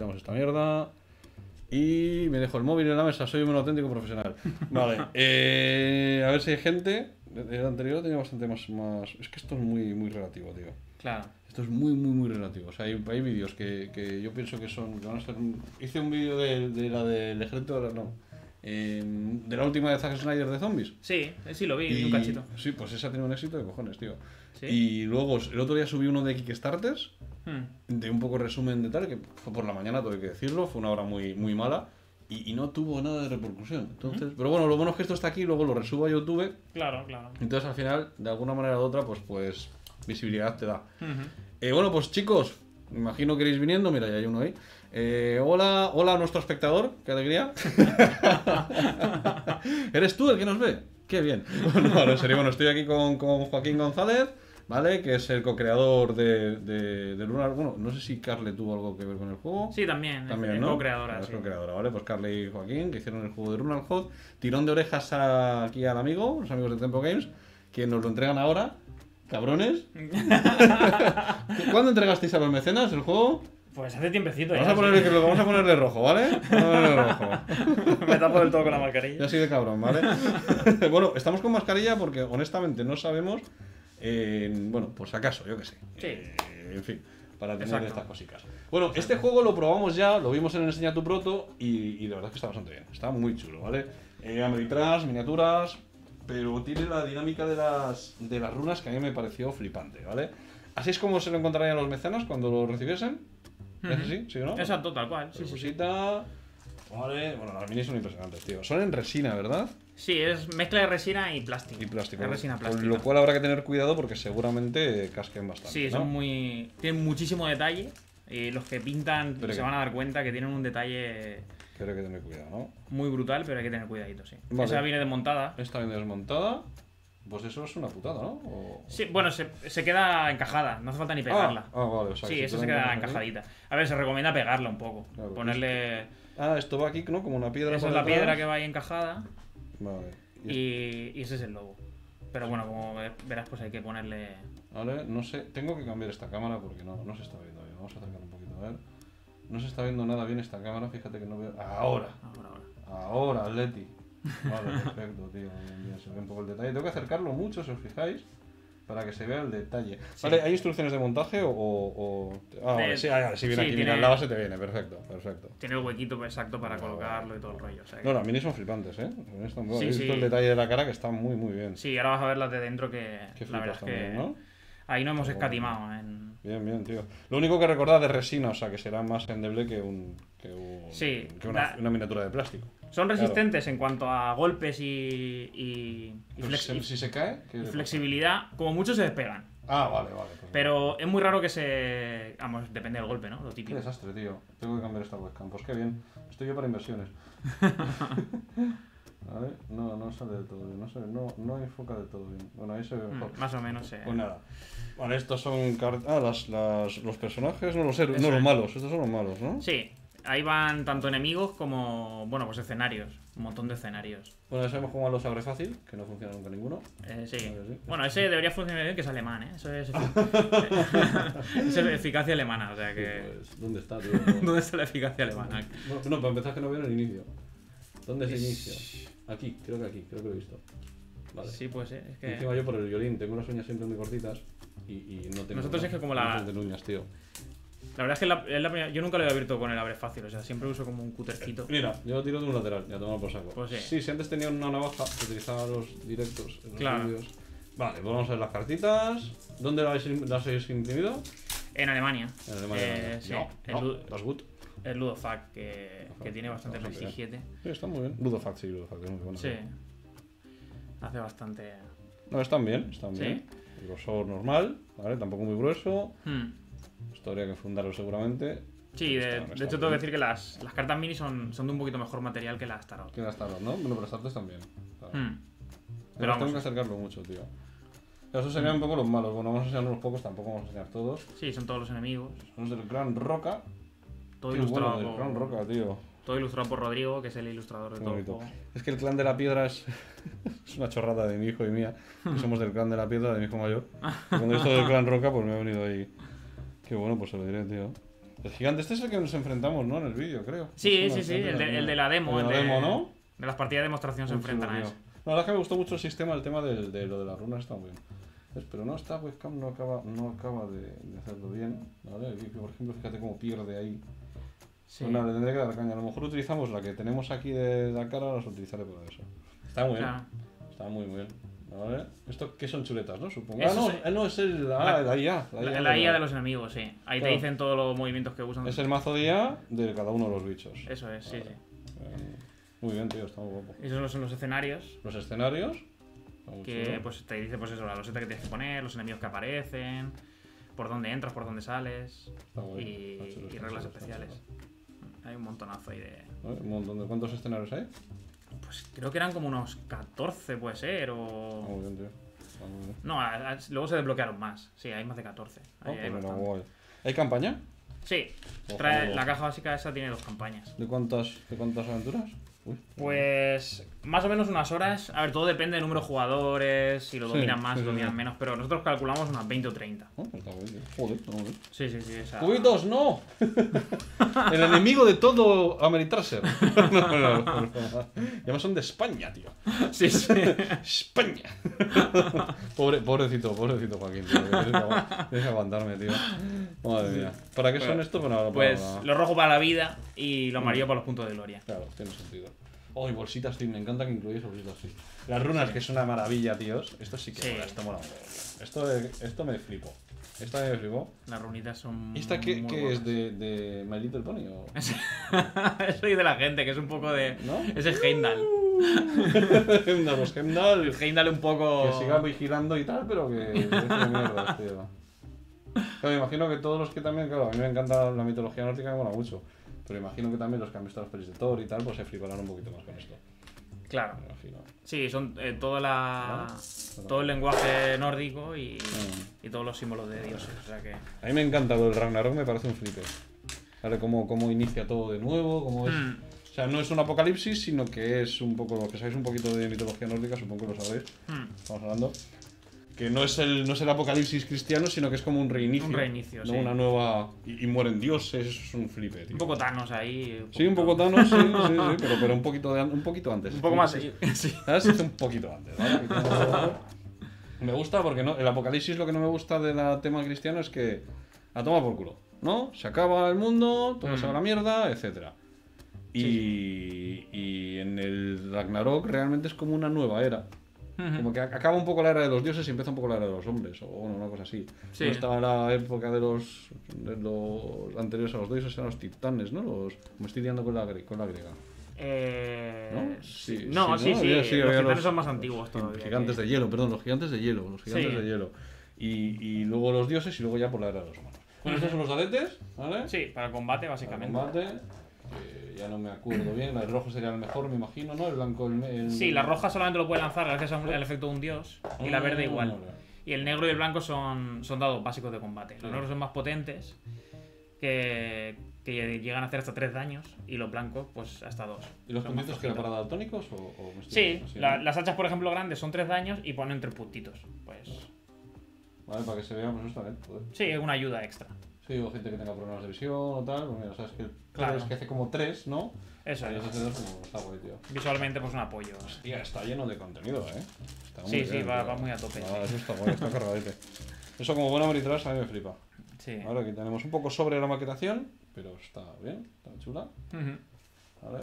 quitamos esta mierda. Y me dejo el móvil en la mesa, soy un auténtico profesional. Vale, a ver si hay gente. El anterior tenía bastante más... Es que esto es muy relativo, tío. Claro. Esto es muy relativo. O sea, hay vídeos que yo pienso que son... Que van a ser un... Hice un vídeo de la del ejército, no. De la última de Zack Snyder de zombies. Sí, sí lo vi, y un cachito. Sí, pues esa tiene un éxito de cojones, tío. ¿Sí? Y luego, el otro día subí uno de Kickstarters, de un poco resumen de tal, que fue por la mañana, tuve que decirlo, fue una hora muy mala, y no tuvo nada de repercusión. Entonces, pero bueno, lo bueno es que esto está aquí, luego lo resubo a YouTube. Claro, claro. Entonces al final, de alguna manera u otra, pues visibilidad te da. Bueno, pues chicos, imagino que iréis viniendo, mira, ya hay uno ahí. Hola a nuestro espectador, qué alegría. ¿Eres tú el que nos ve? Qué bien. Bueno, en serio, bueno, estoy aquí con Joaquín González, ¿vale? Que es el co-creador de Lunar. Bueno, no sé si Carly tuvo algo que ver con el juego. Sí, también ¿no? Co-creadora, sí. Co-creadora, ¿vale? Pues Carly y Joaquín, que hicieron el juego de Runaljod. Tirón de orejas aquí al amigo, los amigos de Tempo Games, que nos lo entregan ahora. Cabrones. ¿Cuándo entregasteis a los mecenas el juego? Pues hace tiempecito. Lo vamos a poner de rojo, ¿vale? Me tapo del todo con la mascarilla. Yo soy de cabrón, ¿vale? Bueno, estamos con mascarilla porque honestamente no sabemos. Bueno, pues acaso, yo qué sé. Sí. En fin, para tener estas cositas. Bueno, este juego lo probamos ya, lo vimos en Enseña tu Proto y la verdad es que está bastante bien. Está muy chulo, ¿vale? Ameritrash, miniaturas, pero tiene la dinámica de las runas que a mí me pareció flipante, ¿vale? Así es como se lo encontrarían los mecenas cuando lo recibiesen. ¿Es así? ¿Sí o no? Exacto, tal cual. Sí, cosita. Sí. Vale. Bueno, las minis son impresionantes, tío. Son en resina, ¿verdad? Sí, es mezcla de resina y plástico. Y plástico. Resina plástica. Con lo cual habrá que tener cuidado porque seguramente casquen bastante. Sí, son muy... Tienen muchísimo detalle. Y los que pintan se van a dar cuenta que tienen un detalle... Pero hay que tener cuidado, ¿no? Muy brutal, pero hay que tener cuidadito, sí. Vale. Esa viene desmontada. Esta viene desmontada. Pues eso es una putada, ¿no? O... Sí, bueno, se queda encajada, no hace falta ni pegarla. Vale, o sea, sí, eso se queda encajadita. A ver, se recomienda pegarla un poco. Claro, ponerle... esto va aquí, ¿no? Como una piedra. Esa es la piedra que va ahí encajada. Vale. Y ese es el logo. Pero bueno, como verás, pues hay que ponerle... Vale, no sé, tengo que cambiar esta cámara porque no se está viendo bien. Vamos a acercar un poquito, a ver. No se está viendo nada bien esta cámara, fíjate que no veo... Ahora, Leti. Vale, perfecto, tío. Se ve un poco el detalle. Tengo que acercarlo mucho, si os fijáis, para que se vea el detalle. Sí. Vale, ¿hay instrucciones de montaje o...? Vale, sí, viene aquí, mira, la base te viene, perfecto. Tiene el huequito exacto para colocarlo y todo el rollo. O sea, las minis son flipantes, ¿eh? He visto el detalle de la cara que está muy bien. Sí, ahora vas a ver las de dentro que la verdad es que... ¿no? Ahí no hemos escatimado en... Bien, tío. Lo único que recordad es resina, o sea, que será más endeble que una miniatura de plástico. Son resistentes en cuanto a golpes y si se cae, y flexibilidad, como mucho se despegan. Vale. Pues pero es muy raro que se... Vamos, depende del golpe, ¿no? Lo típico. Qué desastre, tío. Tengo que cambiar esta webcam. Pues qué bien. Estoy yo para inversiones. A ver, no sale del todo bien. No enfoca del todo bien. Bueno, ahí se ve mejor. Más o menos, pues nada. Vale, estos son... los personajes, no los héroes, los malos. Estos son los malos, ¿no? Sí. Ahí van tanto enemigos como, bueno, pues escenarios. Un montón de escenarios. Bueno, ese hemos jugado los abre fácil, que no funciona nunca ninguno. Sí. Bueno, ese debería funcionar bien, que es alemán, ¿eh? Eso es eficacia alemana, o sea que... Pues, ¿dónde está, tío? ¿Dónde está la eficacia alemana? No, para empezar que no veo el inicio. ¿Dónde es el inicio? Aquí, creo que lo he visto. Vale. Sí, pues, es que... Encima yo por el violín tengo unas uñas siempre muy cortitas y no tengo... Nosotros es que como la... No uñas, tío. La verdad es que es la primera, yo nunca lo he abierto con el abre fácil, o sea, siempre uso como un cuttercito. Mira, yo lo tiro de un lateral, ya tomo por saco. Pues sí. Sí, si antes tenía una navaja, utilizaba los directos en los vídeos. Vale, pues vamos a ver las cartitas. ¿Dónde las habéis imprimido? En Alemania. En Alemania. Sí. Das gut. El Ludofag, que tiene bastante prestigio. Sí, está muy bien. Ludofag es muy bueno. Sí. Hace bastante... No, están bien. El grosor normal, ¿vale? Tampoco muy grueso. Esto habría que fundarlo seguramente. Sí, de hecho tengo que decir que las cartas mini son de un poquito mejor material que las tarot. Que las tarot, ¿no? Bueno, pero las tarot también. Pero tengo que acercarlo mucho, tío. Esos serían un poco los malos. Bueno, vamos a enseñar unos pocos, tampoco vamos a enseñar todos. Sí, son todos los enemigos. Son los del Gran Roca. Todo ilustrado por... Gran Roca, tío. Todo ilustrado por Rodrigo, que es el ilustrador de todo el juego. Es que el clan de la piedra es... es una chorrada de mi hijo y mía. Que somos del clan de la piedra, de mi hijo mayor. Cuando he visto del Gran Roca, pues me ha venido ahí... Que bueno, pues se lo diré, tío. El gigante este es el que nos enfrentamos, ¿no? En el vídeo, creo. Sí, el de la demo. El de la demo, ¿no? De las partidas de demostración se enfrentan a eso. No, la verdad es que me gustó mucho el sistema, el tema de lo de las runas está muy bien. Pero no, esta webcam no acaba de hacerlo bien, ¿vale? Aquí, por ejemplo, fíjate cómo pierde ahí. Sí. Bueno, le tendré que dar caña. A lo mejor utilizamos la que tenemos aquí de la cara, las utilizaré para eso. Está muy bien. Está muy bien. ¿Vale? ¿Esto qué son chuletas, no? Supongo. Eso es la IA. La IA de los enemigos, sí. Ahí te dicen todos los movimientos que usan. Es el mazo de IA de cada uno de los bichos. Eso es, sí. Muy bien, tío, está muy guapo. Esos son los escenarios. Los escenarios. Que pues te dice pues eso, la loseta que tienes que poner, los enemigos que aparecen, por dónde entras, por dónde sales y reglas especiales. Hay un montonazo ahí de... Un montón de... ¿Cuántos escenarios hay? Pues creo que eran como unos 14, puede ser, o... Muy bien, tío. Muy bien. No, luego se desbloquearon más. Sí, hay más de 14. ¿Hay campaña? Sí. Trae, la caja básica esa tiene 2 campañas. ¿De cuántas aventuras? Uy. Pues más o menos unas horas. A ver, todo depende del número de jugadores. Si lo dominan más, dominan menos. Pero nosotros calculamos unas 20 o 30. Joder, sí, esa... ¡Cubitos, no! El enemigo de todo Ameritraser. No. Ya son de España, tío. Sí. España. Pobrecito Joaquín, tío. Tienes que aguantarme, tío. Madre mía. ¿Para qué son estos? Bueno, pues lo rojo para la vida y lo amarillo para los puntos de gloria. Claro, tiene sentido. ¡Ay, bolsitas, tío! Me encanta que incluyáis bolsitas, tío. Las runas, que es una maravilla, tíos. Esto sí que mola, esto mola. Esto me flipo. Esta me flipó. Las runitas son... ¿Esta qué es? ¿De My Little Pony? ¿O? Soy de la gente, que es un poco de... ¿No? Ese es Heimdall. Pues Heimdall un poco... Que siga vigilando y tal, pero que... Es de mierda, tío. Claro, me imagino que todos los que también... Claro, a mí me encanta la mitología nórdica, me mola mucho. Pero imagino que también los que han visto las pelis de Thor y tal, pues se fliparán un poquito más con esto. Claro. Sí, son todo el lenguaje nórdico y todos los símbolos de dioses. O sea que... A mí me encanta el Ragnarok, me parece un flipe. Claro, cómo inicia todo de nuevo, cómo es... O sea, no es un apocalipsis, sino que es un poco... Los que sabéis un poquito de mitología nórdica, supongo que lo sabéis. Estamos hablando. Que no es el apocalipsis cristiano, sino que es como un reinicio. Un reinicio, ¿no? Sí. Una nueva... Y mueren dioses, eso es un flipe, tío. Un poco Thanos ahí. Un poco Thanos, sí, pero un poquito antes. Un poco más, sí. ¿Sabes? Es un poquito antes, ¿vale? Me gusta porque no, el apocalipsis, lo que no me gusta del tema cristiano es que... A tomar por culo, ¿no? Se acaba el mundo, todo se va a la mierda, etc. Y en el Ragnarok realmente es como una nueva era. Como que acaba un poco la era de los dioses y empieza un poco la era de los hombres, o una cosa así. Sí. No estaba la época de los anteriores a los dioses, eran los titanes, ¿no? Me estoy liando con la griega. ¿No? Sí, los titanes son más antiguos todavía. Los gigantes de hielo, perdón, los gigantes de hielo. Y luego los dioses y luego ya por la era de los humanos. Bueno, estos son los adetes, ¿vale? Sí, para el combate básicamente. Ya no me acuerdo bien, el rojo sería el mejor, me imagino, ¿no? El blanco, Sí, la roja solamente lo puede lanzar gracias al efecto de un dios, y la verde igual. Y el negro y el blanco son dados básicos de combate. Los negros son más potentes, que llegan a hacer hasta 3 daños, y los blancos, pues hasta 2. ¿Y los puntitos que eran para daltónicos? Sí, las hachas, por ejemplo, grandes son 3 daños y ponen 3 puntitos. Pues... Vale, para que se vea, pues está bien. Sí, es una ayuda extra. O gente que tenga problemas de visión o tal, pues mira, sabes que es que hace como 3, ¿no? Eso es. Está guay, tío. Visualmente, pues un apoyo. Hostia, está lleno de contenido, ¿eh? Está muy bien, va muy a tope. Eso está guay, está cargadete. Eso como buena Ameritrash a mí me flipa. Sí. Ahora aquí tenemos un poco sobre la maquetación, pero está bien, está chula. Vale.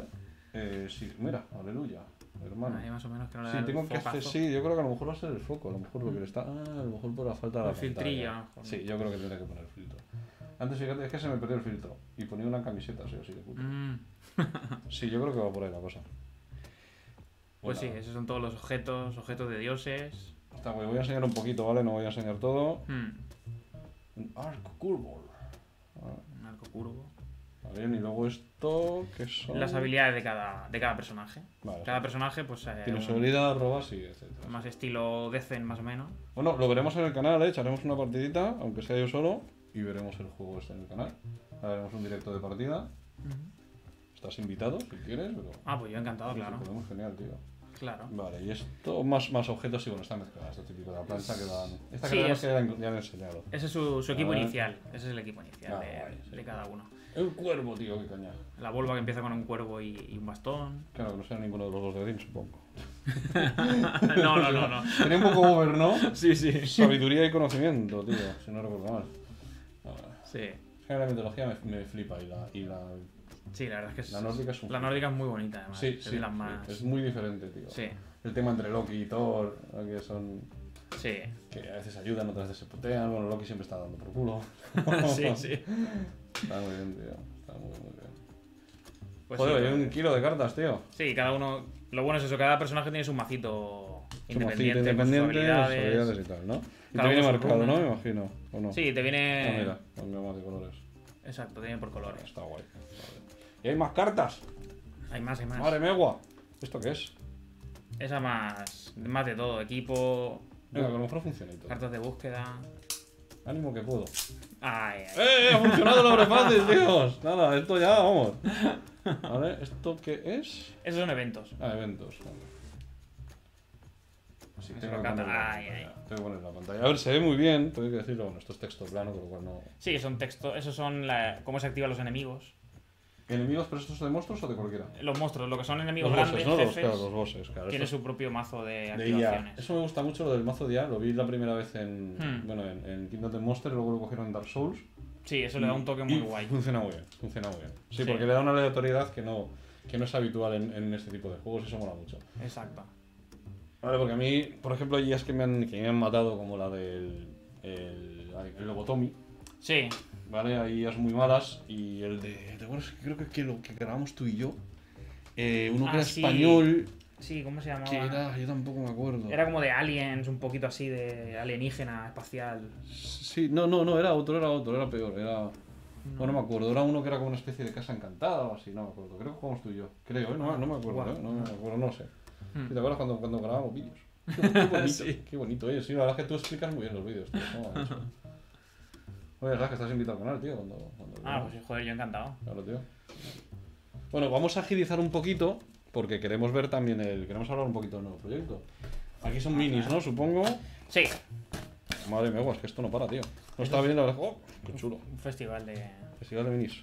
Sí, mira, aleluya. Hermano. Ahí más o menos que no le da tengo que hacer, yo creo que a lo mejor va a ser el foco, a lo mejor porque está, a lo mejor por la falta de la filtrilla. Sí, yo creo que tendré que poner el filtro. Antes, fíjate, es que se me perdió el filtro y ponía una camiseta, así de puto. Sí, yo creo que va por ahí la cosa. Pues sí, esos son todos los objetos de dioses. Está guay, voy a enseñar un poquito, ¿vale? No voy a enseñar todo. Un arco curvo. Un arco curvo. Bien, y luego esto, ¿qué son? Las habilidades de cada personaje. Vale. Cada personaje, pues... Tiene su habilidad, roba, sí, etc. Más estilo Decen, más o menos. Bueno, lo veremos en el canal, ¿eh? Echaremos una partidita, aunque sea yo solo, y veremos el juego este en el canal. Ahora veremos un directo de partida. Estás invitado, si quieres, pero... Ah, pues yo encantado, claro. Genial, tío. Claro. Vale, y esto, más objetos, y bueno, está mezclado. Esto típico de la plancha que dan. Esta sí, es, que ya han enseñado. Ese es su equipo inicial. Ese es el equipo inicial de cada uno. El cuervo, tío, qué caña. La volva que empieza con un cuervo y un bastón. Claro, que no sea ninguno de los dos de Green, supongo. no. Tenía un poco over, ¿no? Sí. Sabiduría y conocimiento, tío, si no recuerdo mal. Sí. La mitología me flipa y la... Sí, la verdad es que la nórdica es muy bonita, además. Sí, más... es muy diferente, tío. Sí. El tema entre Loki y Thor, que son... Sí. Que a veces ayudan, otras veces se putean. Bueno, Loki siempre está dando por culo. sí. Está muy bien, tío. Está muy bien. Pues joder, hay un kilo de cartas, tío. Sí, cada uno... Lo bueno es eso, cada personaje tiene su macito independiente, con sus habilidades y tal, ¿no? Y te viene marcado, ¿no? Me imagino, ¿o no? Sí, te viene... Ah, mira, cambiamos de colores. Exacto, te viene por colores. Está guay. ¿Y hay más cartas? Hay más. ¡Madre megua! ¿Esto qué es? Esa más de todo, equipo... Venga, que a lo mejor funciona y todo. Cartas de búsqueda... Ánimo que puedo. ¡Ay! ¡Ha funcionado los repases, tíos! Nada, esto ya, vamos. Vale, ¿esto qué es? Esos son eventos. Ah, eventos, vale. Así que tengo que poner la pantalla. A ver, se ve muy bien, tengo que decirlo. Bueno, esto es texto plano, con lo cual no... Sí, son texto... Esos son cómo se activan los enemigos. ¿Enemigos, pero estos de monstruos o de cualquiera? Los monstruos, lo que son enemigos los grandes, bosses, ¿no? Jefes, los bosses, claro. Tiene su propio mazo de activaciones. Eso me gusta mucho, lo del mazo de Eir. Lo vi la primera vez en Kingdom Death: Monster, luego lo cogieron en Dark Souls. Sí, eso le da un toque muy guay. Funciona muy bien. Sí, porque le da una aleatoriedad que no es habitual en este tipo de juegos, eso mola mucho. Exacto. Vale, porque a mí, por ejemplo, hay guías que me han matado, como la del el Lobotomy. Sí. Vale, hay guías muy malas y el de... ¿Te acuerdas? Creo que lo que grabamos tú y yo, uno que era español... Sí, ¿cómo se llamaba? Yo tampoco me acuerdo. Era como de aliens, un poquito así de alienígena, espacial... Sí, no, era otro, era peor, era... No. Bueno, no me acuerdo, era uno que era como una especie de casa encantada o así, no me acuerdo. Creo que jugamos tú y yo, no me acuerdo, no sé. ¿Te acuerdas cuando grabamos vídeos? Qué bonito, oye, sí, la verdad es que tú explicas muy bien los vídeos, tío. Oye, es verdad que estás invitado con él, tío, cuando... Pues joder, yo encantado. Claro, tío. Bueno, vamos a agilizar un poquito, porque queremos ver también Queremos hablar un poquito del nuevo proyecto. Aquí son minis, ¿no? Supongo. Sí. Madre mía, es que esto no para, tío. No estaba bien, la verdad. ¡Oh! ¡Qué chulo! Un festival de minis.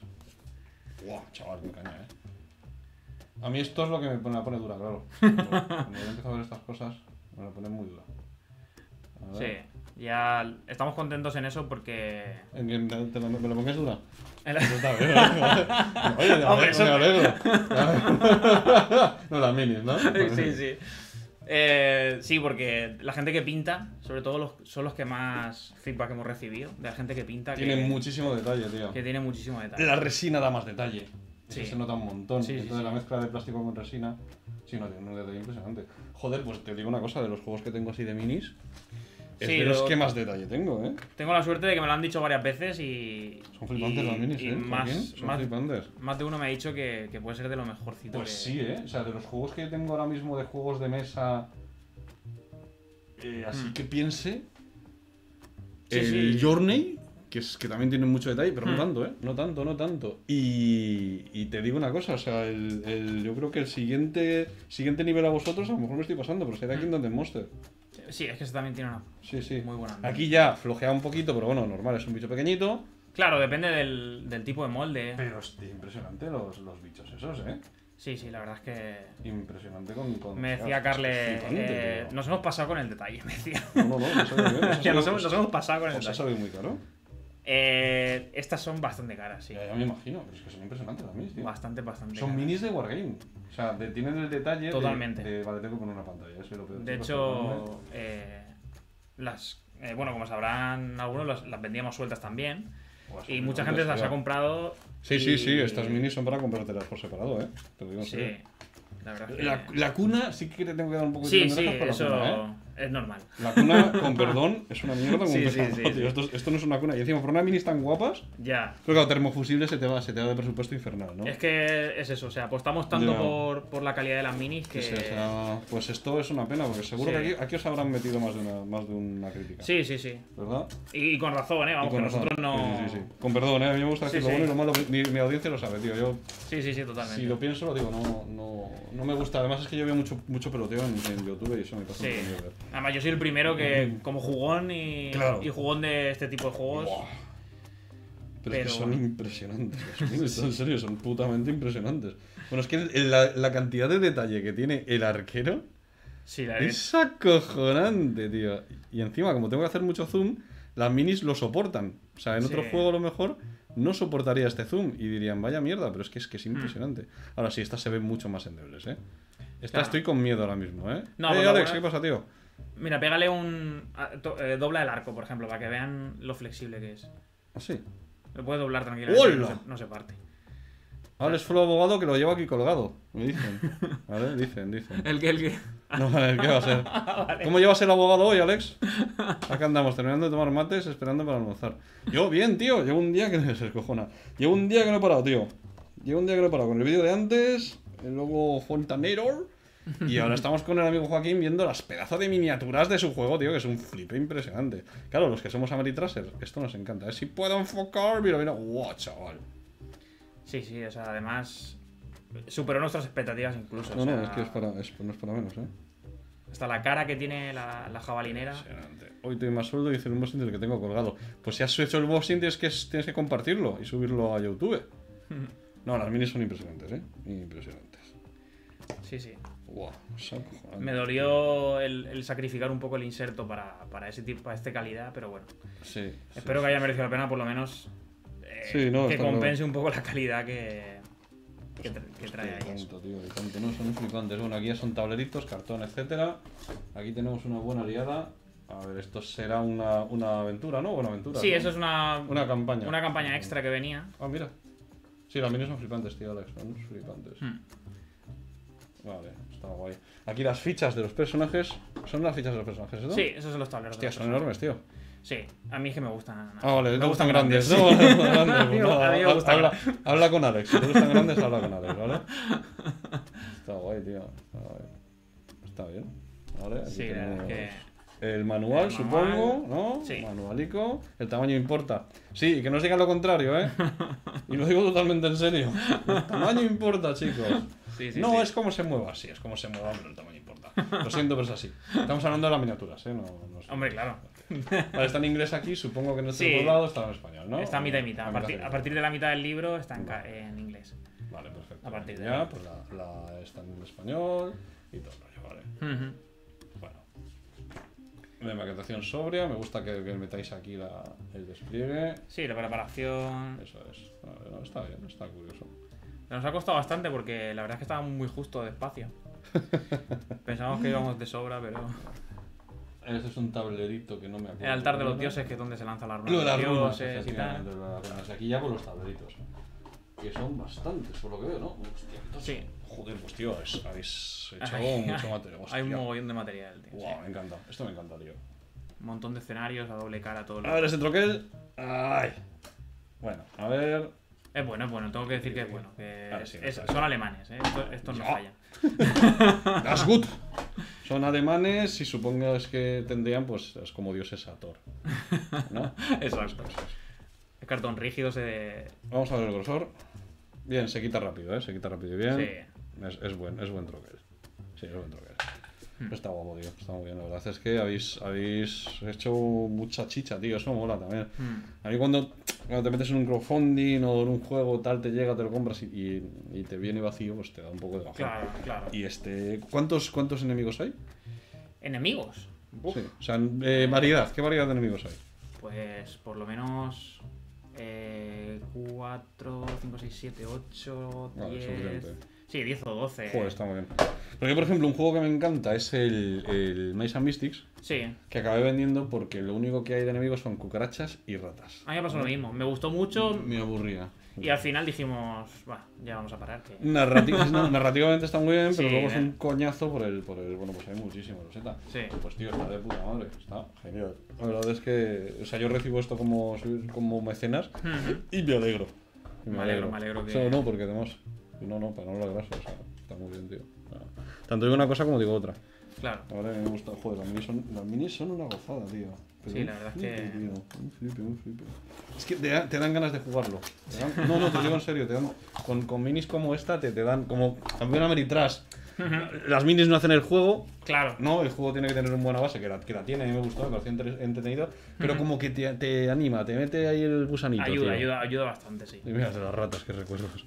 ¡Guau, chaval, qué caña, eh! A mí esto es lo que me pone dura, claro. Cuando yo empiezo a ver estas cosas, me la pone muy dura. Sí, ya estamos contentos en eso porque... ¿En que me lo pongas dura? Oye, me alegro. No, las minis, ¿no? Sí. Sí, porque la gente que pinta, sobre todo son los que más feedback hemos recibido. De la gente que pinta. Tiene muchísimo detalle, tío. Que tiene muchísimo detalle. La resina da más detalle. Sí. Eso se nota un montón. Entonces, la mezcla de plástico con resina... Sí, no, tiene un detalle impresionante. Joder, pues te digo una cosa, de los juegos que tengo así de minis... Es de los que más detalle tengo, ¿eh? Tengo la suerte de que me lo han dicho varias veces y... Son flipantes los minis, ¿eh? Más de uno me ha dicho que puede ser de lo mejorcito. Pues sí, ¿eh? O sea, de los juegos que yo tengo ahora mismo de juegos de mesa... así que piense... Journey, que también tiene mucho detalle, pero no tanto, ¿eh? No tanto. Y te digo una cosa, o sea, yo creo que el siguiente nivel a vosotros, a lo mejor me estoy pasando, pero será Kingdom Death: Monster. Sí, es que ese también tiene una muy buena onda. Aquí ya flojea un poquito, pero bueno, normal, es un bicho pequeñito. Claro, depende del tipo de molde. Pero hostia, impresionante los bichos esos, ¿eh? Sí, la verdad es que... Impresionante con... Me decía Carly, nos hemos pasado con el detalle, me decía. Nos hemos pasado con el detalle. ¿Os ha salido muy caro? Estas son bastante caras, sí. Ya me imagino, pero es que son impresionantes las minis, tío. Bastante Son caras. Minis de wargame. O sea, tienen el detalle. Totalmente. Vale, tengo que poner una pantalla, eso es lo peor. De hecho, bueno, como sabrán algunos, las vendíamos sueltas también. Y mucha gente las ha comprado. Sí, estas minis son para comprártelas por separado, ¿eh? Te lo digo en serio. La verdad. La cuna sí que te tengo que dar un poco de tiempo. Sí, eso... es normal. La cuna, con perdón, es una mierda. Sí, sí, sí, sí. Esto no es una cuna. Y encima, por una minis tan guapas, ya. Creo que el termofusible se te va de presupuesto infernal, ¿no? Es que es eso, o sea, apostamos tanto por la calidad de las minis que... Sí, o sea, pues esto es una pena, porque seguro que aquí os habrán metido más de una crítica. Sí, sí, sí. ¿Verdad? Y con razón, ¿eh? Vamos, que nosotros no... Sí, sí, sí. Con perdón, ¿eh? A mí me gusta decir lo bueno y lo malo. Mi audiencia lo sabe, tío. Yo... Sí, sí, sí, totalmente. Si lo pienso, lo digo, no me gusta. Además es que yo veo mucho peloteo en YouTube y eso me pasa muy bien ver. Además, yo soy el primero que, como jugón y jugón de este tipo de juegos. Wow. Pero es que son impresionantes. En serio, son putamente impresionantes. Bueno, es que la cantidad de detalle que tiene el arquero es acojonante, tío. Y encima, como tengo que hacer mucho zoom, las minis lo soportan. O sea, en otro juego a lo mejor no soportaría este zoom y dirían, vaya mierda, pero es que es impresionante. Ahora sí, estas se ven mucho más endebles, ¿eh? Estoy con miedo ahora mismo, ¿eh? No, Alex, ¿qué pasa, tío? Mira, pégale dobla el arco, por ejemplo, para que vean lo flexible que es. ¿Así? Lo puedes doblar tranquilamente, no se parte. Ahora es Flow Abogado que lo llevo aquí colgado, me dicen. Vale, dicen. ¿El qué? No, ¿el qué va a ser? Vale. ¿Cómo llevas el abogado hoy, Alex? Acá andamos, terminando de tomar mates, esperando para almorzar. Yo, bien, tío, llevo un día que no se escojona. Llevo un día que no he parado, tío. Con el vídeo de antes, luego Fontanero... Y ahora estamos con el amigo Joaquín viendo las pedazos de miniaturas de su juego, tío, que es un flipe impresionante. Claro, los que somos Ameritrasers, esto nos encanta. A ver si puedo enfocar, mira, wow, chaval. Sí, sí, o sea, además superó nuestras expectativas incluso. No, es que no es para menos, ¿eh? Hasta la cara que tiene la jabalinera. Impresionante. Hoy tengo más sueldo y hice un boss del que tengo colgado. Pues si has hecho el boss es que tienes que compartirlo y subirlo a YouTube. No, las minis son impresionantes, ¿eh? Impresionantes. Sí, sí. Wow, me dolió el sacrificar un poco el inserto para ese tipo, para esta calidad, pero bueno. Sí. Espero que haya merecido la pena, por lo menos, que compense un poco la calidad que trae ahí. Tanto, tío, tanto. No, son flipantes. Bueno, aquí ya son tableritos, cartón, etcétera. Aquí tenemos una buena aliada. A ver, esto será una aventura, ¿no? Buena aventura. Sí, ¿no? Eso es una campaña. Una campaña extra que venía. Ah, mira. Sí, las minis son flipantes, tío, Alex. Son flipantes. Vale, está guay. Aquí las fichas de los personajes. ¿Son las fichas de los personajes, no? Sí, esos son los tableros. Hostia, son enormes, tío. Sí, a mí es que me gustan. Ah, vale, me gustan grandes. Sí. Habla con Alex. Si te gustan grandes, habla con Alex, ¿vale? Está guay, tío. Está guay. Está bien. Vale, aquí tenemos... El manual, supongo, ¿no? Sí. Manualico. El tamaño importa. Sí, que no os digan lo contrario, ¿eh? Y lo digo totalmente en serio. El tamaño importa, chicos. Sí, sí, es como se mueva, sí, es como se mueva, pero el tamaño importa. Lo siento, pero es así. Estamos hablando de las miniaturas, ¿eh? No sé. Hombre, claro. Vale, está en inglés aquí, supongo que en este lado está en español, ¿no? Está a mitad y mitad. A partir de la mitad del libro está en inglés. Vale, perfecto. A partir de ya, pues la está en español y todo el rollo, ¿vale? Bueno. Una maquetación sobria, me gusta que metáis aquí el despliegue. Sí, la preparación. Eso es. Vale, no, está bien, está curioso. Nos ha costado bastante porque la verdad es que estaba muy justo de espacio. Pensábamos que íbamos de sobra, pero... Este es un tablerito que no me acuerdo. El altar de los dioses, que es donde se lanza la runa. Lo de las runas, y aquí ya con los tableritos. Que son bastantes, por lo que veo, ¿no? Hostia, entonces... Sí. Joder, pues tío, habéis hecho mucho material. Hostia. Hay un mogollón de material, tío. Wow, me encanta. Esto me encanta, tío. Un montón de escenarios a doble cara, todo. A ver, ese troquel. Ay. Bueno, a ver... Es bueno, tengo que decir que es bueno. Que vale, sí, son alemanes, ¿eh? Esto no falla. Das gut. Son alemanes y supongo que tendrían, pues, es como dioses a Thor, ¿no? Exacto. El cartón rígido se... Vamos a ver el grosor. Bien, se quita rápido, ¿eh? Se quita rápido y bien. Sí. Es buen troquel. Sí, es buen troquel. Está guapo, tío. Está muy bien. La verdad es que habéis hecho mucha chicha, tío. Eso me mola también. A mí cuando te metes en un crowdfunding o en un juego tal, te llega, te lo compras y te viene vacío, pues te da un poco de bajón. Claro, claro. ¿Y cuántos enemigos hay? ¿Enemigos? Sí. O sea, variedad. ¿Qué variedad de enemigos hay? Pues por lo menos... 4, 5, 6, 7, 8, 10... Sí, 10 o 12. Joder, está muy bien. Porque, por ejemplo, un juego que me encanta es el Maze and Mystics. Sí. Que acabé vendiendo porque lo único que hay de enemigos son cucarachas y ratas. A mí me pasó lo mismo. Me gustó mucho. Me aburría. Y al final dijimos, bah, ya vamos a parar. Que... Narrativamente está muy bien, pero sí, luego es un coñazo por el... Bueno, pues hay muchísimo, Rosetta. Sí. Pues tío, está de puta madre, está genial. La verdad es que, o sea, yo recibo esto como mecenas y me alegro. Me alegro. Que... O sea, no, porque además... No, para no lograrse, o sea, está muy bien, tío. Bueno, tanto digo una cosa como digo otra. Claro. Ahora me gusta, joder, las minis son una gozada, tío. Pero sí, la verdad es que... Tío, un flipe. Es que te dan ganas de jugarlo. No, te digo en serio, te dan... Con minis como esta te dan como también Ameritrash. Las minis no hacen el juego. Claro. No, el juego tiene que tener una buena base, que la tiene, a mí me gustó, me pareció entretenida. Pero como que te anima, te mete ahí el gusanito. Ayuda bastante, sí. Y mira, de las ratas, que recuerdos.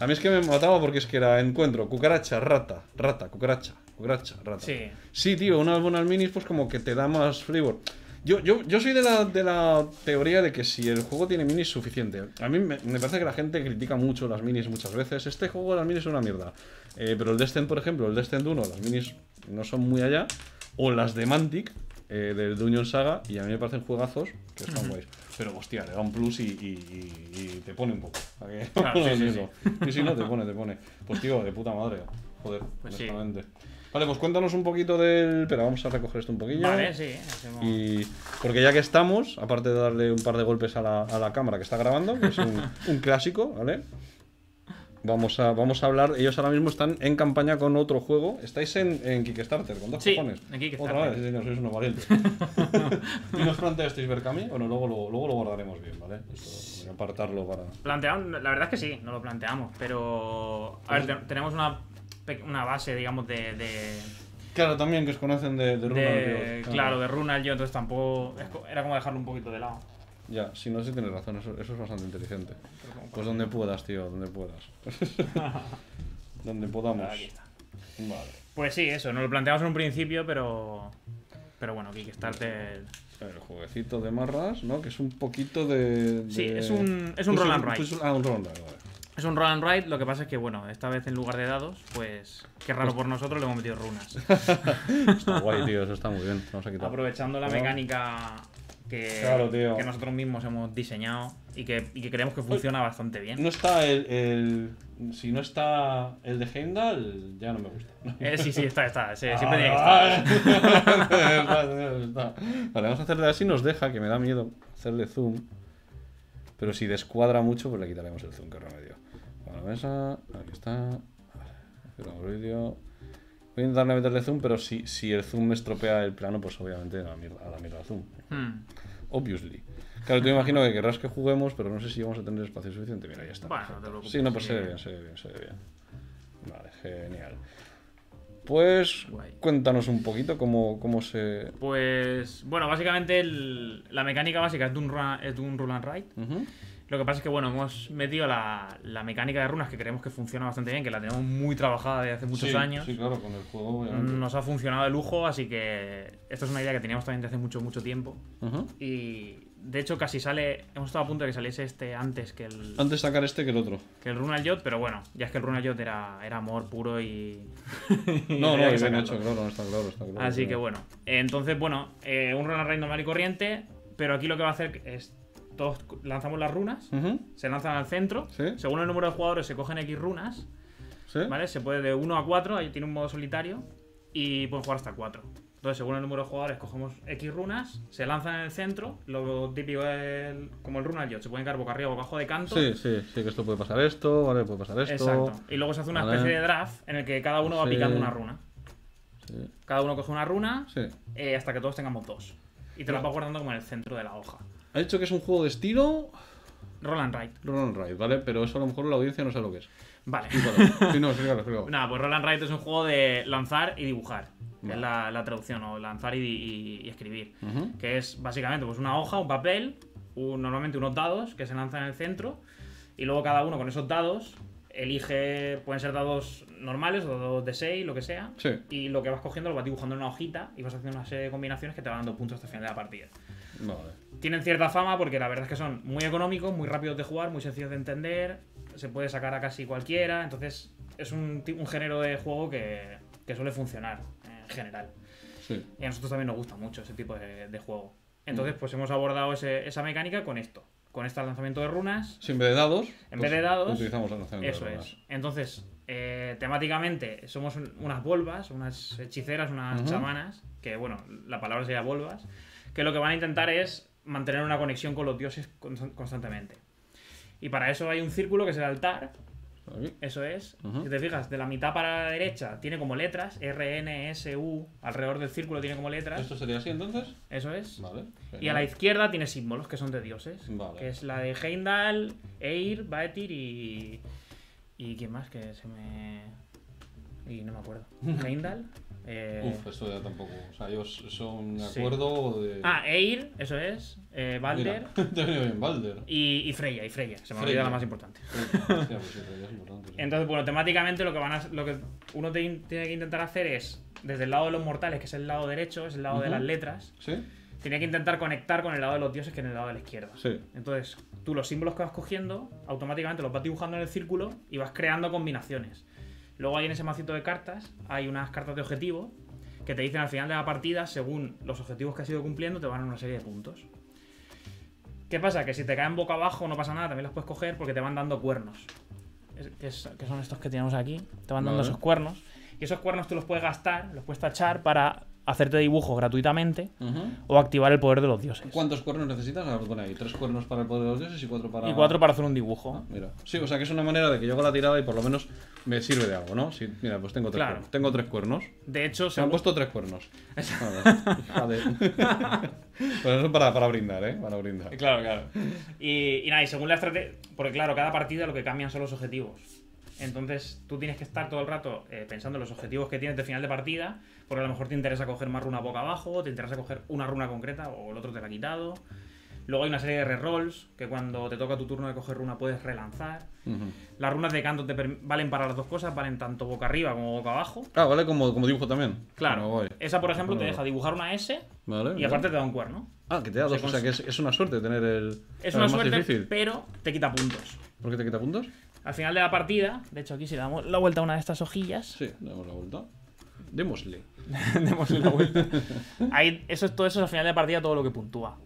A mí es que me mataba porque es que era encuentro, cucaracha, rata, cucaracha, rata. Sí. Sí, tío, unas buenas minis pues como que te da más flavor. Yo soy de la teoría de que si el juego tiene minis suficiente. A mí me parece que la gente critica mucho las minis muchas veces. Este juego las minis son una mierda. Pero el Descent, por ejemplo, el Descent 1, las minis no son muy allá. O las de Mantic, del Dungeon Saga, y a mí me parecen juegazos que están guays. Pero hostia, le da un plus y te pone un poco. Claro, sí. Sí, no, te pone. Pues tío, de puta madre. Joder, pues honestamente. Sí. Vale, pues cuéntanos un poquito del... Espera, vamos a recoger esto un poquillo. Vale, sí. Hacemos... Y... Porque ya que estamos, aparte de darle un par de golpes a la cámara que está grabando, que es un clásico, ¿vale? Vamos a hablar... Ellos ahora mismo están en campaña con otro juego. Estáis en Kickstarter, ¿con dos cojones? En Kickstarter. Otra vez, sí, señor, sois unos valientes. ¿Y nos planteasteis Berkami? Bueno, luego lo guardaremos bien, ¿vale? Esto, voy a apartarlo para... Planteamos... La verdad es que sí, no lo planteamos, pero... A ver, tenemos una base, digamos, de... Claro, también que os conocen de Runaljod. Claro, de Runaljod, entonces tampoco... Era como dejarlo un poquito de lado. Ya, si no, sí tienes razón, eso es bastante inteligente. Pues donde puedas, tío, donde puedas. Donde podamos. Aquí está. Vale. Pues sí, eso, nos lo planteamos en un principio, pero... Pero bueno, Kickstarter... El jueguecito de marras, ¿no? Que es un poquito de... Sí, es un roll and ride. Un roll and ride, vale. Es un roll and ride, lo que pasa es que, bueno, esta vez en lugar de dados, pues, qué raro por nosotros, le hemos metido runas. Está guay, tío, eso está muy bien. Vamos a quitar. Aprovechando la mecánica que nosotros mismos hemos diseñado y que creemos que funciona bastante bien. No está Si no está el de Heimdall, ya no me gusta. Sí, está. Siempre tiene que estar. Vale, vamos a hacerle así, nos deja, que me da miedo hacerle zoom. Pero si descuadra mucho, pues le quitaremos el zoom, que remedio. La mesa, aquí está. Cerramos el vídeo. Voy a intentar meterle zoom, pero si el zoom me estropea el plano, pues obviamente a la mierda zoom. Obviously. Claro, te imagino que querrás que juguemos, pero no sé si vamos a tener espacio suficiente. Mira, ya está. Bueno, no te preocupes. Sí, no, pues se ve bien. Vale, genial. Pues cuéntanos un poquito cómo se... Pues bueno, básicamente la mecánica básica es de un roll and ride. Lo que pasa es que, bueno, hemos metido la mecánica de runas, que creemos que funciona bastante bien, que la tenemos muy trabajada desde hace muchos años. Sí, claro, con el juego obviamente. Nos ha funcionado de lujo, así que esto es una idea que teníamos también desde hace mucho tiempo. Y de hecho casi sale... Hemos estado a punto de que saliese este antes que el... Antes sacar este que el otro. Que el Runaljod, pero bueno, ya es que el Runaljod era amor puro y... no, bien hecho, claro. Así que bueno, entonces, bueno, un run and ride normal y corriente, pero aquí lo que va a hacer es... Todos lanzamos las runas, se lanzan al centro, según el número de jugadores se cogen X runas, ¿vale? Se puede de 1 a 4, ahí tiene un modo solitario, y pueden jugar hasta 4. Entonces, según el número de jugadores, cogemos X runas, se lanzan en el centro, lo típico como el Runaljod, se pueden caer boca arriba o boca abajo de canto. Sí, que esto puede pasar esto, vale, puede pasar esto. Exacto, y luego se hace una especie de draft en el que cada uno va picando una runa. Cada uno coge una runa hasta que todos tengamos dos. Y te las vas guardando como en el centro de la hoja. ¿Has dicho que es un juego de estilo? Roll and Ride, ¿vale? Pero eso a lo mejor la audiencia no sabe lo que es. Vale. Sí, claro. Nada, pues Roll and Ride es un juego de lanzar y dibujar. Que es la traducción, o lanzar y escribir. Que es básicamente pues una hoja, un papel, normalmente unos dados que se lanzan en el centro. Y luego cada uno con esos dados elige, pueden ser dados normales o dados de 6, lo que sea. Y lo que vas cogiendo lo vas dibujando en una hojita y vas haciendo una serie de combinaciones que te van dando puntos hasta el final de la partida. Vale. Tienen cierta fama porque la verdad es que son muy económicos, muy rápidos de jugar, muy sencillos de entender, se puede sacar a casi cualquiera, entonces es un género de juego que suele funcionar en general. Y a nosotros también nos gusta mucho ese tipo de juego. Entonces pues hemos abordado esa mecánica con esto. con este lanzamiento de runas. Sí, en vez de dados. En vez de dados. Utilizamos el lanzamiento de runas. Eso es. Entonces, temáticamente, somos unas volvas, unas hechiceras, unas chamanas, que bueno, la palabra sería volvas, que lo que van a intentar es mantener una conexión con los dioses constantemente. Y para eso hay un círculo que es el altar. Eso es. Si te fijas, de la mitad para la derecha tiene como letras R, N, S, U. Alrededor del círculo tiene como letras. ¿Esto sería así entonces? Eso es. Vale. Genial. Y a la izquierda tiene símbolos que son de dioses. Vale. Que es la de Heimdall, Eir, Baetir y... ¿Quién más? Que se me... Y no me acuerdo. Heimdall. Eso ya tampoco. O sea, yo son de acuerdo de... Ah, Eir, eso es. Balder. Te he venido bien, Balder. Y Freya, Se me olvida la más importante. Hostia, pues Freya es importante. Entonces, bueno, temáticamente lo que van a, uno tiene que intentar hacer es, desde el lado de los mortales, que es el lado derecho, es el lado de las letras, tiene que intentar conectar con el lado de los dioses, que es el lado de la izquierda. Entonces, tú los símbolos que vas cogiendo, automáticamente los vas dibujando en el círculo y vas creando combinaciones. Luego ahí en ese macito de cartas hay unas cartas de objetivo que te dicen al final de la partida, según los objetivos que has ido cumpliendo, te van a una serie de puntos. ¿Qué pasa? Que si te caen boca abajo no pasa nada, también las puedes coger porque te van dando cuernos. Que son estos que tenemos aquí. Te van dando esos cuernos. Y esos cuernos tú los puedes gastar, los puedes tachar para hacerte dibujos gratuitamente o activar el poder de los dioses. ¿Cuántos cuernos necesitas? Ahora pone ahí 3 cuernos para el poder de los dioses y 4 para... Y 4 para hacer un dibujo. Ah, mira. Sí, o sea que es una manera de que yo haga la tirada y por lo menos me sirve de algo, ¿no? Sí, mira, pues tengo 3 cuernos. Tengo 3 cuernos. De hecho... Me han puesto 3 cuernos. Joder. Pues eso para brindar, ¿eh? Para brindar. Claro, claro. Y nada, y según la estrategia... Porque claro, cada partida lo que cambian son los objetivos. Entonces tú tienes que estar todo el rato pensando en los objetivos que tienes de final de partida, porque a lo mejor te interesa coger más runa boca abajo, te interesa coger una runa concreta o el otro te la ha quitado. Luego hay una serie de rerolls que cuando te toca tu turno de coger runa puedes relanzar. Las runas de canto te valen para las dos cosas, valen tanto boca arriba como boca abajo. Ah, vale, como dibujo también. Claro, bueno, esa por ejemplo te deja dibujar una S y aparte te da un cuerno. Ah, que te da dos, o sea que es una suerte tener el... Es una suerte, difícil. Pero te quita puntos. ¿Por qué te quita puntos? Al final de la partida, de hecho aquí si le damos la vuelta a una de estas hojillas... Sí, le damos la vuelta. Démosle. Démosle la vuelta. Ahí, todo eso es al final de la partida todo lo que puntúa.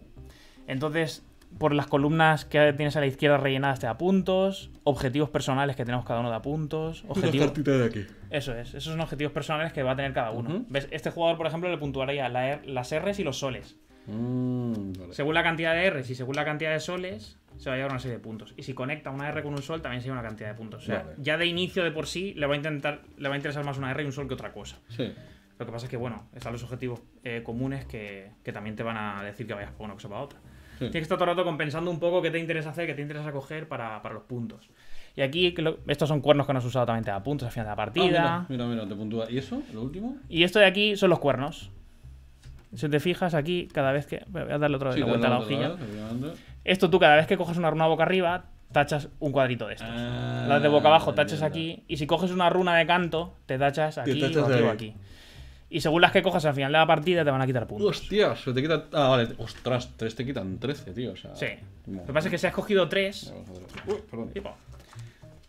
Entonces, por las columnas que tienes a la izquierda rellenadas te da puntos, objetivos personales que tenemos cada uno da puntos... Una cartita de aquí. Eso es, esos son objetivos personales que va a tener cada uno. ¿Ves? Este jugador, por ejemplo, le puntuaría las R's y los soles. Vale. Según la cantidad de R's y según la cantidad de soles... se va a llevar una serie de puntos. Y si conecta una R con un sol, también se lleva una cantidad de puntos. O sea, ya de inicio de por sí le va a interesar más una R y un sol que otra cosa. Lo que pasa es que, bueno, están los objetivos comunes que también te van a decir que vayas por una cosa o para otra. Tienes que estar todo el rato compensando un poco qué te interesa hacer, qué te interesa coger para los puntos. Y aquí, estos son cuernos que no has usado, también te da puntos al final de la partida. Mira, te puntúa. ¿Y eso? ¿Lo último? Y esto de aquí son los cuernos. Si te fijas aquí, cada vez que... Voy a darle otra vez la vuelta a la hojilla. Esto tú, cada vez que coges una runa boca arriba, tachas un cuadrito de estos. Las de boca abajo tachas aquí. Y si coges una runa de canto, te tachas aquí o aquí. Y según las que cojas al final de la partida, te van a quitar puntos. ¡Hostia! Se te quita... Ah, vale. Ostras, 3 te quitan 13, tío. O sea, lo que pasa es que si has cogido 3... Perdón.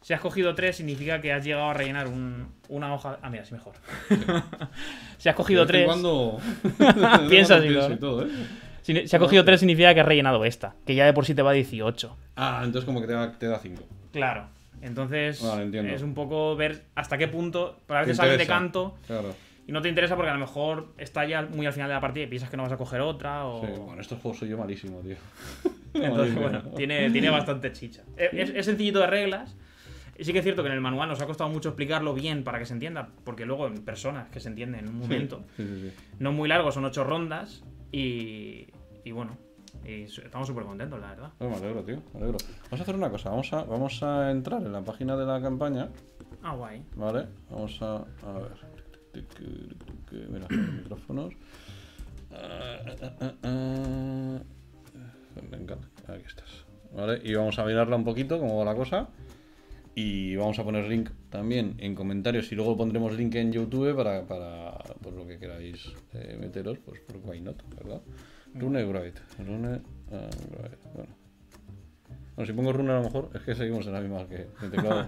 Si has cogido 3, significa que has llegado a rellenar una hoja... Ah, mira, sí, mejor. Si has cogido 3... Cuando... Piensa así, y todo, ¿eh? Si has cogido 3 significa que has rellenado esta, que ya de por sí te va 18. Ah, entonces como que te da 5. Claro. Entonces es un poco ver hasta qué punto, para ver que sales de canto y no te interesa porque a lo mejor está ya muy al final de la partida y piensas que no vas a coger otra o... Bueno, estos juegos soy yo malísimo, tío. Entonces, bueno, tiene bastante chicha. Es sencillito de reglas. Y sí que es cierto que en el manual nos ha costado mucho explicarlo bien para que se entienda, porque luego en personas que se entienden en un momento. No es muy largo, son 8 rondas. Y bueno, estamos súper contentos, la verdad. Me alegro, tío, me alegro. Vamos a hacer una cosa, vamos a entrar en la página de la campaña. Ah, guay. Vale, vamos a ver. Mira, los micrófonos. Me encanta, aquí estás. Vale, y vamos a mirarla un poquito, cómo va la cosa. Y vamos a poner link también en comentarios y luego pondremos link en YouTube para pues, lo que queráis meteros, pues por why not, ¿verdad? Runaljod. Bueno, si pongo Runa a lo mejor es que seguimos en la misma que el teclado.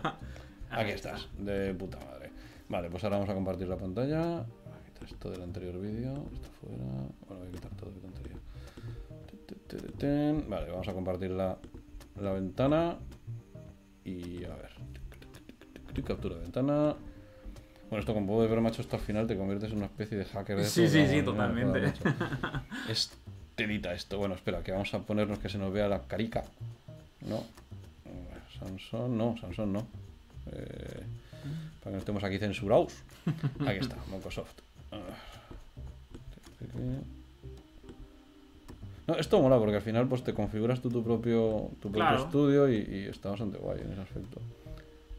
Aquí estás, de puta madre. Vale, pues ahora vamos a compartir la pantalla. Aquí está esto del anterior vídeo, esto fuera. Bueno, voy a quitar todo, qué tontería. Vale, vamos a compartirla la ventana y a ver, captura de ventana. Bueno, esto como puedes ver, macho, hasta el final te conviertes en una especie de hacker. De sí, sí, sí, totalmente. Es telita esto. Bueno, espera, que vamos a ponernos que se nos vea la carica. No. Sansón, no, Sansón no. Para que no estemos aquí censurados. Aquí está, Microsoft. No, esto mola porque al final pues te configuras tú tu propio claro. Estudio y está bastante guay en ese aspecto.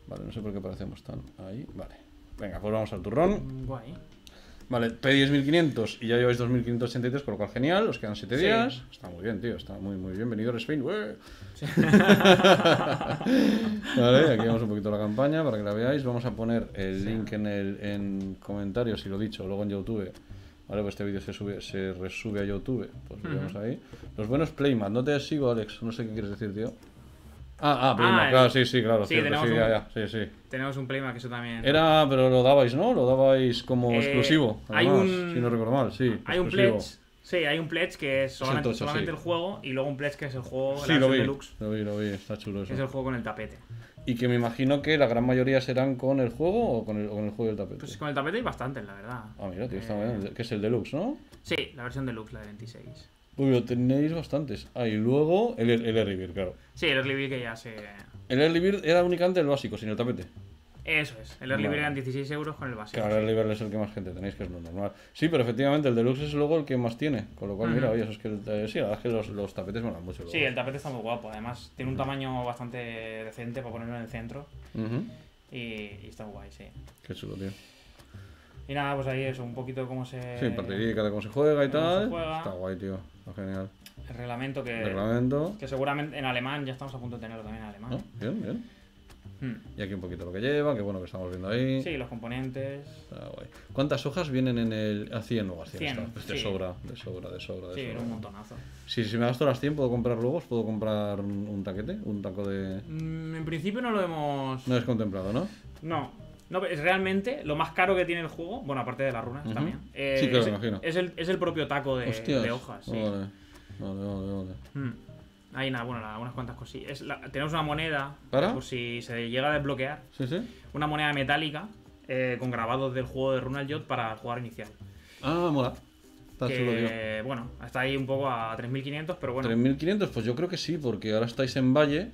Vale, no sé por qué parecemos tan ahí. Vale, venga, pues vamos al turrón. Guay. Vale, pedís 1500 y ya lleváis 2583, con lo cual genial, os quedan 7 días. Está muy bien, tío, está muy bien. Bienvenido a Spain. Sí. Vale, aquí vamos un poquito la campaña para que la veáis. Vamos a poner el link en comentarios, si lo dicho, luego en YouTube. Vale, pues este vídeo se resube a YouTube. Pues veamos ahí. Los buenos Playmat, no te sigo, Alex, no sé qué quieres decir, tío. Playmat, claro, sí, claro, sí, cierto, sí. Tenemos un Playmat que eso también... Era, pero lo dabais, ¿no? Lo dabais como exclusivo, además, hay un... si no recuerdo mal, sí. Hay exclusivo. Un pledge, sí, hay un pledge que es solamente, el juego, y luego un pledge que es el juego, sí, lo vi, deluxe. Lo vi, está chulo eso. Es el juego con el tapete. Y que me imagino que la gran mayoría serán con el juego o con el juego del tapete. Pues con el tapete hay bastantes, la verdad. Ah, mira, tío, está bien. Que es el deluxe, ¿no? Sí, la versión deluxe, la de 26. Uy, lo tenéis bastantes. Ah, y luego el Early Bird, claro. Sí, el Early Bird que ya se... El Early Bird era únicamente el básico, sin el tapete. Eso es, el Early Bird eran 16 euros con el básico. Claro, el Early Bird es el que más gente tenéis, que es lo normal. Sí, pero efectivamente el deluxe es luego el que más tiene. Con lo cual, mira, oye, eso es que... sí, la verdad es que los tapetes molan mucho. Luego. Sí, el tapete está muy guapo. Además, tiene un tamaño bastante decente para ponerlo en el centro. Y está guay, sí. Qué chulo, tío. Y nada, pues ahí eso, un poquito de cómo se... Sí, partidica de cómo se juega y tal. Está guay, tío. Está genial. El reglamento que... Que seguramente en alemán, ya estamos a punto de tenerlo también en alemán. Bien, bien. Y aquí un poquito lo que lleva, que bueno que estamos viendo ahí. Sí, los componentes. Está guay. ¿Cuántas hojas vienen en el... a 100 o a 100? Pues de sobra. Sí, era un montonazo. Sí, si me gasto las 100, ¿puedo comprar luego? ¿Puedo comprar un taquete? ¿Un taco de...? En principio no lo hemos... No es contemplado, ¿no? No, es realmente lo más caro que tiene el juego. Bueno, aparte de las runas también. Sí, claro, imagino. Es el propio taco de hojas. Sí. Vale. Ahí nada, bueno, unas cuantas cosillas. Tenemos una moneda, por si se llega a desbloquear. Sí. Una moneda metálica con grabados del juego de Runaljod para el jugador inicial. Ah, mola. Está chulo, tío. Bueno, está ahí un poco a 3500, pero bueno. 3500, pues yo creo que sí, porque ahora estáis en Valle.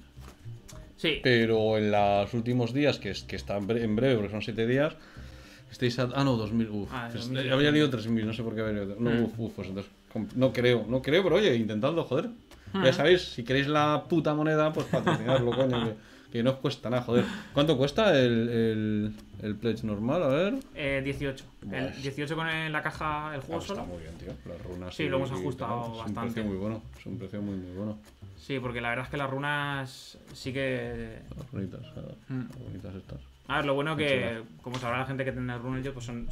Sí. Pero en los últimos días, que está en breve, porque son 7 días, estáis a... Ah, no, 2000. Había leído 3000, no sé por qué había leído. Pues entonces, no creo, pero oye, intentadlo, joder. Ya sabéis, si queréis la puta moneda, pues patrocinadlo, coño, que no os cuesta nada, joder. ¿Cuánto cuesta el pledge normal? A ver... 18. Vale. 18 con la caja, el juego solo. Está muy bien, tío. Las runas... Sí, lo hemos ajustado bastante. Es un precio muy bueno, muy bueno. Sí, porque la verdad es que las runas sí que... Las runitas, las bonitas estas. A ver, lo bueno que, como sabrá la gente que tiene el Runaljod, pues son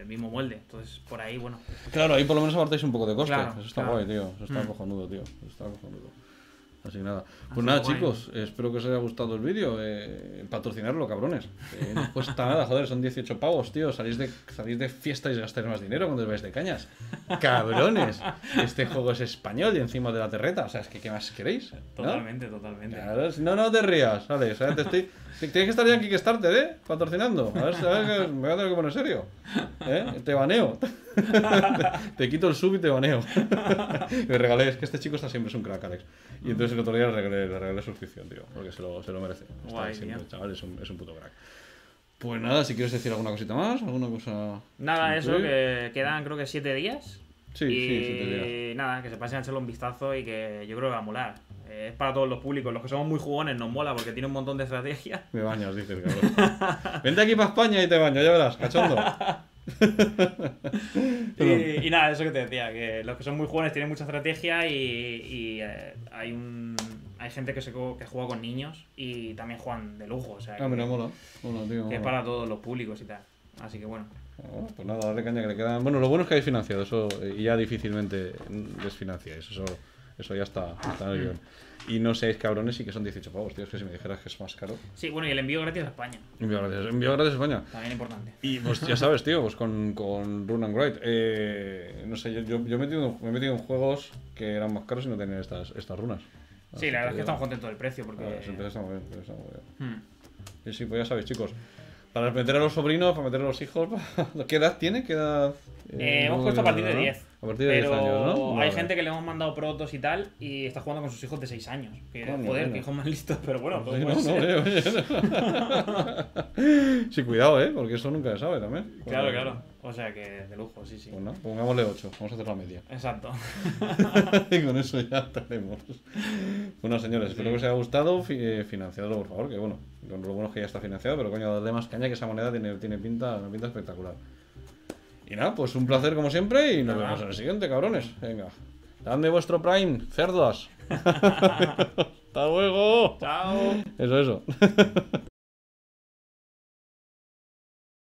el mismo molde. Entonces, por ahí, bueno. Claro, ahí por lo menos apartáis un poco de coste. Claro, eso está guay, tío. Eso está cojonudo, tío. Eso está cojonudo. Así que nada. Pues nada, chicos. Espero que os haya gustado el vídeo. Patrocinarlo, cabrones. No cuesta nada, joder. Son 18 pavos, tío. Salís de fiesta y gastáis más dinero cuando os vais de cañas. Cabrones. Este juego es español y encima de la terreta. O sea, es que ¿qué más queréis? Totalmente, totalmente. Claro, no te rías, Alex. Te estoy... Tienes que estar ya en Kickstarter, ¿eh? Patrocinando. A ver, me voy a tener que poner serio. Te baneo. Te quito el sub y te baneo. Me regalé, es que este chico siempre es un crack, Alex. Y entonces el otro día le regalé suscripción, tío. Porque se lo merece. Guay, siempre, chaval, es un puto crack. Pues nada, si quieres decir alguna cosita más, alguna cosa... Nada, eso, que quedan creo que 7 días. Sí, 7 días. Y nada, que se pasen a echarle un vistazo y que yo creo que va a molar. Es para todos los públicos. Los que somos muy jugones nos mola porque tiene un montón de estrategias. Me bañas, dices, cabrón. Vente aquí para España y te baño, ya verás, cachondo. y nada, eso que te decía, que los que son muy jóvenes tienen mucha estrategia y hay gente que juega con niños y también juegan de lujo, o sea, mira, mola, tío, que es para todos los públicos y tal, así que bueno. Pues nada, darle caña que le quedan. Bueno, lo bueno es que habéis financiado eso y ya difícilmente desfinanciáis, eso ya está en el guión. Y no seáis cabrones y que son 18 pavos, tío. Es que si me dijeras que es más caro. Sí, bueno, y el envío gratis a España. Envío gratis a España. También importante. Y pues ya sabes, tío, pues con Run and Ride. No sé, yo me he metido en juegos que eran más caros y no tenían estas runas. Sí, la verdad es que estamos contentos del precio porque... Las empresas están muy bien, Y sí, pues ya sabéis, chicos. Para meter a los sobrinos, para meter a los hijos... ¿Qué edad tiene? ¿Qué edad? Hemos puesto a partir de 10. A partir de 10 años, ¿no? Hay gente que le hemos mandado protos y tal, y está jugando con sus hijos de 6 años. Que, joder, qué hijos más listos, pero bueno, pues no, oye, sí, cuidado, ¿eh? Porque eso nunca se sabe también. Claro, claro. O sea que de lujo, sí, sí. Bueno, pongámosle 8. Vamos a hacer la media. Exacto. Y con eso ya estaremos. Bueno, señores, espero que os haya gustado. Financiadlo, por favor, que bueno, con lo bueno es que ya está financiado, pero coño, darle más caña, que esa moneda tiene pinta, una pinta espectacular. Y nada, pues un placer como siempre y nos vemos en el siguiente, cabrones. Venga, dadme vuestro Prime, cerdas. Hasta luego. Chao. Eso, eso.